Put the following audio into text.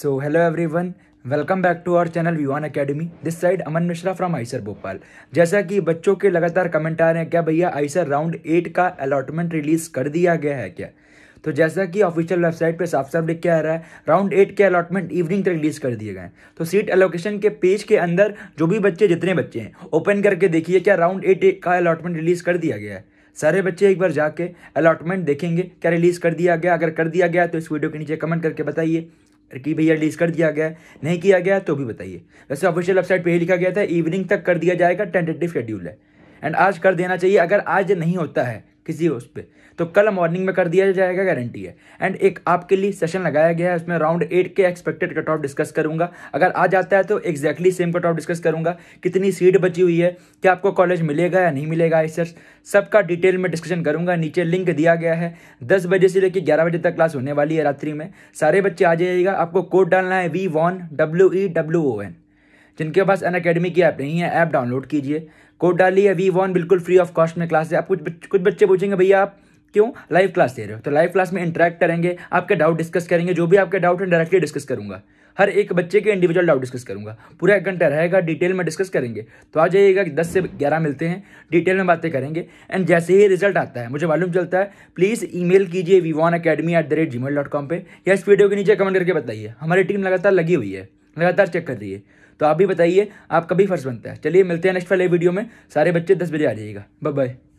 So hello everyone, welcome back to our channel V1 Academy. This side Aman Mishra from IISER Bhopal. जैसा कि बच्चों के लगातार comment आ रहे हैं, क्या भैया IISER राउंड 8 का अलॉटमेंट रिलीज कर दिया गया है क्या? तो जैसा कि ऑफिशियल वेबसाइट पे साफ साफ लिख के आ रहा है, राउंड 8 के अलॉटमेंट इवनिंग तक रिलीज कर दिए गए हैं। तो सीट एलोकेशन के पेज के अंदर जो भी बच्चे जितने बच्चे हैं ओपन करके देखिए, क्या राउंड 8 का अलॉटमेंट रिलीज कर दिया गया है। सारे बच्चे एक बार जाके अलॉटमेंट देखेंगे क्या रिलीज़ कर दिया गया। अगर कर दिया गया तो इस वीडियो के नीचे कमेंट करके बताइए कि भैया रिलीज़ कर दिया गया, नहीं किया गया तो भी बताइए। वैसे ऑफिशियल वेबसाइट पे ही लिखा गया था इवनिंग तक कर दिया जाएगा, टेंटेटिव शेड्यूल है एंड आज कर देना चाहिए। अगर आज नहीं होता है किसी उस पर तो कल मॉर्निंग में कर दिया जाएगा, गारंटी है। एंड एक आपके लिए सेशन लगाया गया है, उसमें राउंड 8 के एक्सपेक्टेड कट ऑफ डिस्कस करूंगा। अगर आ जाता है तो exactly same cut off discuss करूंगा, कितनी सीट बची हुई है, क्या आपको कॉलेज मिलेगा या नहीं मिलेगा आईसर, सबका डिटेल में डिस्कशन करूंगा। नीचे लिंक दिया गया है, 10 बजे से लेकर 11 बजे तक क्लास होने वाली है रात्रि में। सारे बच्चे आ जाइएगा। आपको कोड डालना है V1 WEWON। जिनके पास अनअकैडमी की ऐप नहीं है, ऐप डाउनलोड कीजिए, कोड डालिए V1, बिल्कुल फ्री ऑफ कॉस्ट में क्लास है। आप कुछ बच्चे पूछेंगे भैया आप क्यों लाइव क्लास दे रहे हो, तो लाइव क्लास में इंटरेक्ट करेंगे, आपके डाउट डिस्कस करेंगे, जो भी आपके डाउट है डायरेक्टली डिस्कस करूंगा, हर एक बच्चे के इंडिविजुअल डाउट डिस्कस करूंगा। पूरा 1 घंटा रहेगा, डिटेल में डिस्कस करेंगे। तो आ जाइएगा, 10 से 11 मिलते हैं, डिटेल में बातें करेंगे। एंड जैसे ही रिजल्ट आता है मुझे मालूम चलता है, प्लीज़ ईमेल कीजिए V1 Academy@gmail.com पर, या इस वीडियो के नीचे कमेंट करके बताइए। हमारी टीम लगातार लगी हुई है, लगातार चेक कर रही है, तो आप भी बताइए, आपका भी फर्ज बनता है। चलिए मिलते हैं नेक्स्ट वाले वीडियो में। सारे बच्चे 10 बजे आ जाइएगा। Bye bye.